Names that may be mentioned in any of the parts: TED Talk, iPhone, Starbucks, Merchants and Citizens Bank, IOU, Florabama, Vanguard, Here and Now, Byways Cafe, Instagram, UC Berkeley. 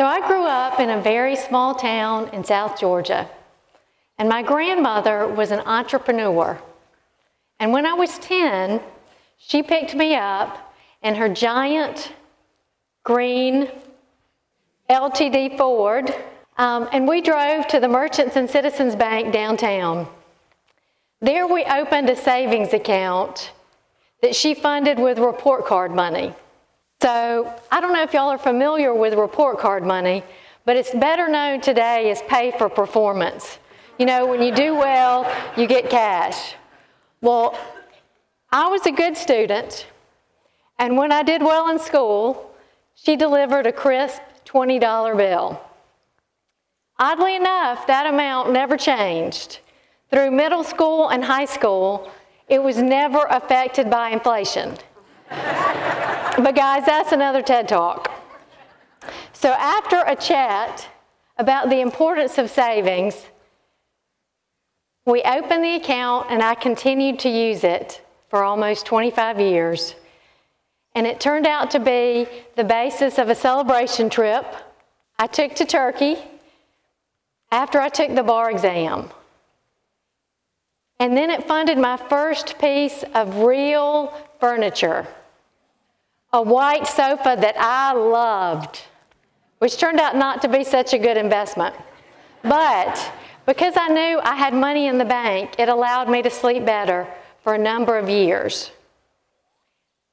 So I grew up in a very small town in South Georgia, and my grandmother was an entrepreneur. And when I was 10, she picked me up in her giant green LTD Ford, and we drove to the Merchants and Citizens Bank downtown. There we opened a savings account that she funded with report card money. So I don't know if y'all are familiar with report card money, but it's better known today as pay for performance. You know, when you do well, you get cash. Well, I was a good student, and when I did well in school, she delivered a crisp $20 bill. Oddly enough, that amount never changed. Through middle school and high school, it was never affected by inflation. But guys, that's another TED Talk. So after a chat about the importance of savings, we opened the account and I continued to use it for almost 25 years. And it turned out to be the basis of a celebration trip I took to Turkey after I took the bar exam. And then it funded my first piece of real furniture. A white sofa that I loved, which turned out not to be such a good investment. But because I knew I had money in the bank, it allowed me to sleep better for a number of years.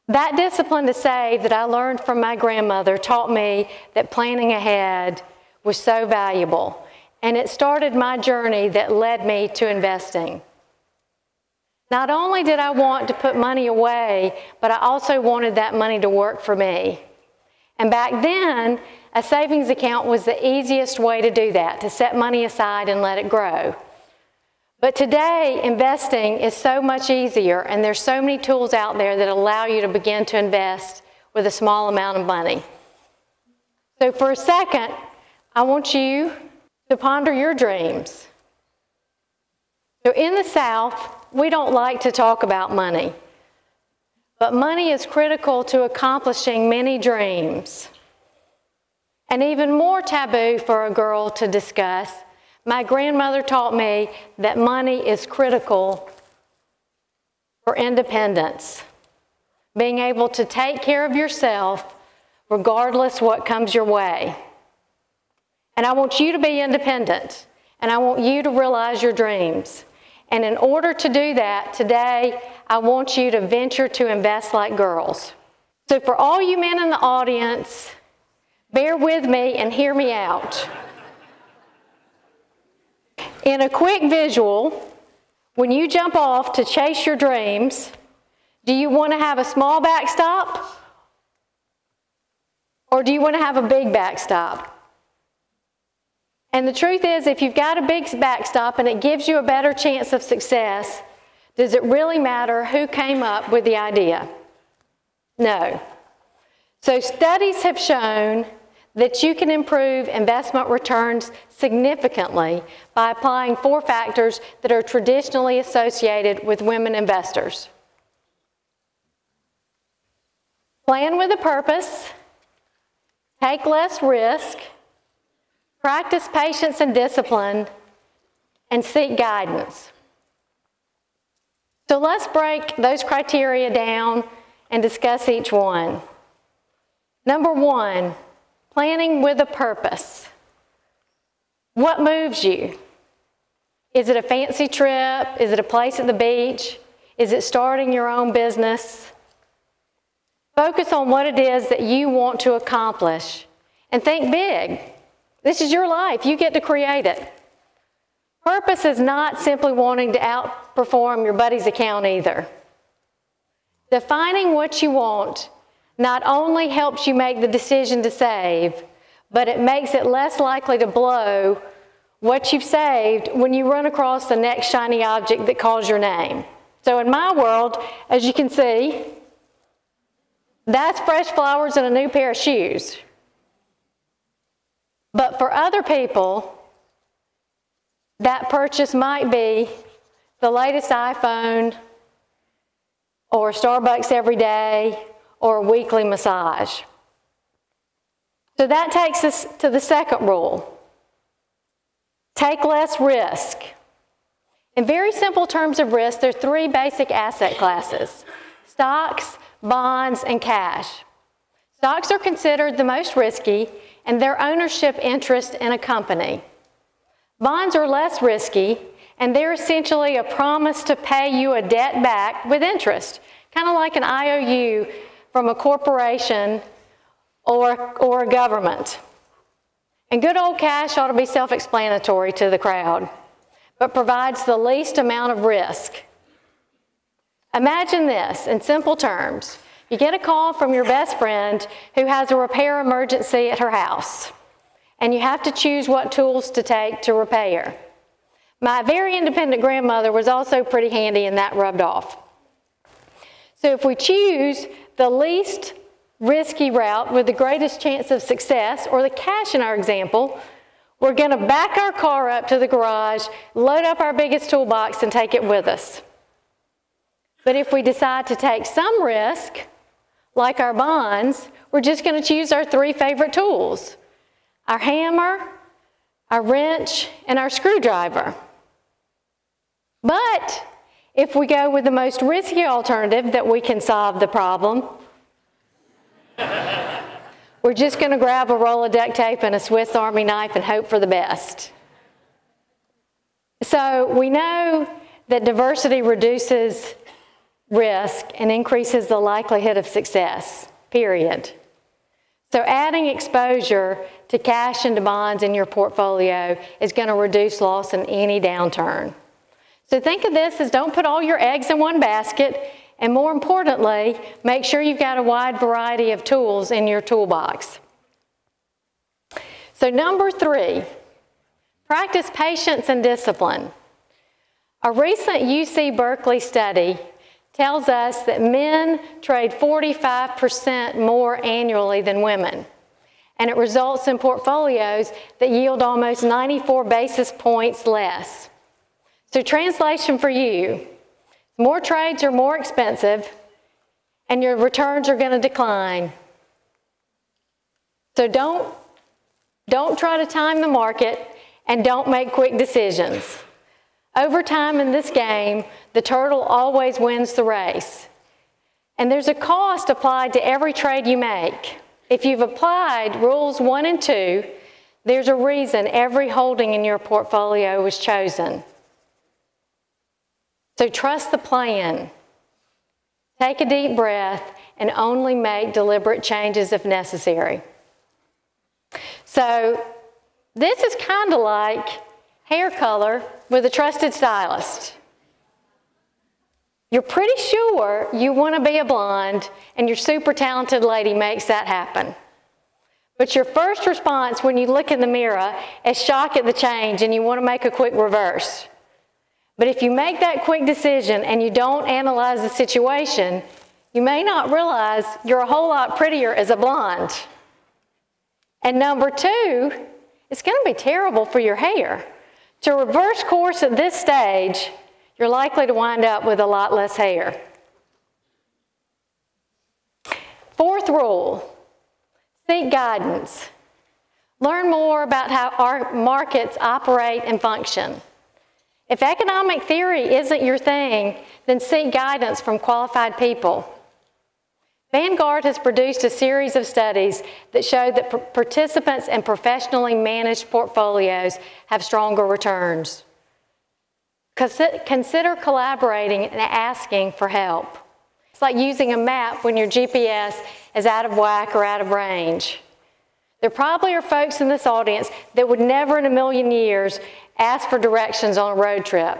That discipline to save that I learned from my grandmother taught me that planning ahead was so valuable. And it started my journey that led me to investing. Not only did I want to put money away, but I also wanted that money to work for me. And back then, a savings account was the easiest way to do that, to set money aside and let it grow. But today, investing is so much easier, and there's so many tools out there that allow you to begin to invest with a small amount of money. So for a second, I want you to ponder your dreams. So in the South, we don't like to talk about money, but money is critical to accomplishing many dreams. And even more taboo for a girl to discuss, my grandmother taught me that money is critical for independence, being able to take care of yourself regardless what comes your way. And I want you to be independent, and I want you to realize your dreams. And in order to do that, today, I want you to venture to invest like girls. So for all you men in the audience, bear with me and hear me out. In a quick visual, when you jump off to chase your dreams, do you want to have a small backstop? Or do you want to have a big backstop? And the truth is, if you've got a big backstop and it gives you a better chance of success, does it really matter who came up with the idea? No. So studies have shown that you can improve investment returns significantly by applying four factors that are traditionally associated with women investors. Plan with a purpose, take less risk, practice patience and discipline, and seek guidance. So let's break those criteria down and discuss each one. Number one, planning with a purpose. What moves you? Is it a fancy trip? Is it a place at the beach? Is it starting your own business? Focus on what it is that you want to accomplish and think big. This is your life. You get to create it. Purpose is not simply wanting to outperform your buddy's account either. Defining what you want not only helps you make the decision to save, but it makes it less likely to blow what you've saved when you run across the next shiny object that calls your name. So in my world, as you can see, that's fresh flowers and a new pair of shoes. But for other people, that purchase might be the latest iPhone or Starbucks every day or a weekly massage. So that takes us to the second rule. Take less risk. In very simple terms of risk, there are three basic asset classes: stocks, bonds, and cash. Stocks are considered the most risky, and their ownership interest in a company. Bonds are less risky, and they're essentially a promise to pay you a debt back with interest, kind of like an IOU from a corporation or a government. And good old cash ought to be self-explanatory to the crowd, but provides the least amount of risk. Imagine this in simple terms. You get a call from your best friend who has a repair emergency at her house, and you have to choose what tools to take to repair. My very independent grandmother was also pretty handy, and that rubbed off. So if we choose the least risky route with the greatest chance of success, or the cash in our example, we're going to back our car up to the garage, load up our biggest toolbox, and take it with us. But if we decide to take some risk, like our bonds, we're just going to choose our three favorite tools: our hammer, our wrench, and our screwdriver. But if we go with the most risky alternative that we can solve the problem, we're just going to grab a roll of duct tape and a Swiss Army knife and hope for the best. So we know that diversity reduces risk and increases the likelihood of success, period. So adding exposure to cash and to bonds in your portfolio is going to reduce loss in any downturn. So think of this as, don't put all your eggs in one basket, and more importantly, make sure you've got a wide variety of tools in your toolbox. So number three, practice patience and discipline. A recent UC Berkeley study tells us that men trade 45% more annually than women, and it results in portfolios that yield almost 94 basis points less. So translation for you: more trades are more expensive, and your returns are going to decline. So don't try to time the market, and don't make quick decisions. Over time in this game, the turtle always wins the race. And there's a cost applied to every trade you make. If you've applied rules 1 and 2, there's a reason every holding in your portfolio was chosen. So trust the plan. Take a deep breath and only make deliberate changes if necessary. So this is kind of like hair color with a trusted stylist. You're pretty sure you want to be a blonde, and your super talented lady makes that happen. But your first response when you look in the mirror is shock at the change, and you want to make a quick reverse. But if you make that quick decision and you don't analyze the situation, you may not realize you're a whole lot prettier as a blonde. And number two, it's going to be terrible for your hair. To reverse course at this stage, you're likely to wind up with a lot less hair. Fourth rule, seek guidance. Learn more about how our markets operate and function. If economic theory isn't your thing, then seek guidance from qualified people. Vanguard has produced a series of studies that show that participants in professionally managed portfolios have stronger returns. Consider collaborating and asking for help. It's like using a map when your GPS is out of whack or out of range. There probably are folks in this audience that would never in a million years ask for directions on a road trip.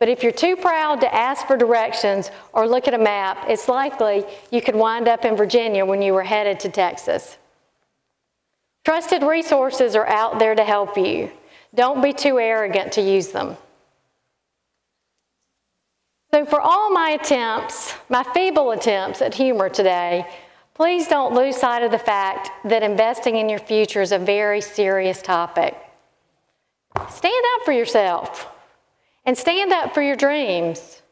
But if you're too proud to ask for directions or look at a map, it's likely you could wind up in Virginia when you were headed to Texas. Trusted resources are out there to help you. Don't be too arrogant to use them. So for all my attempts, my feeble attempts at humor today, please don't lose sight of the fact that investing in your future is a very serious topic. Stand up for yourself, and stand up for your dreams.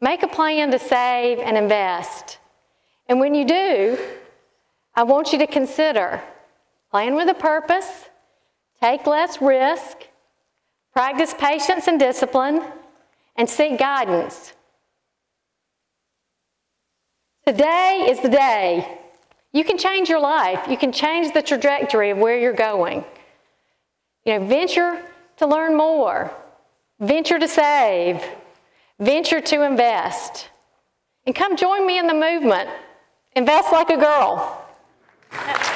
Make a plan to save and invest. And when you do, I want you to consider plan with a purpose, take less risk, practice patience and discipline, and seek guidance. Today is the day. You can change your life. You can change the trajectory of where you're going. You know, venture to learn more. Venture to save. Venture to invest. And come join me in the movement. Invest like a girl.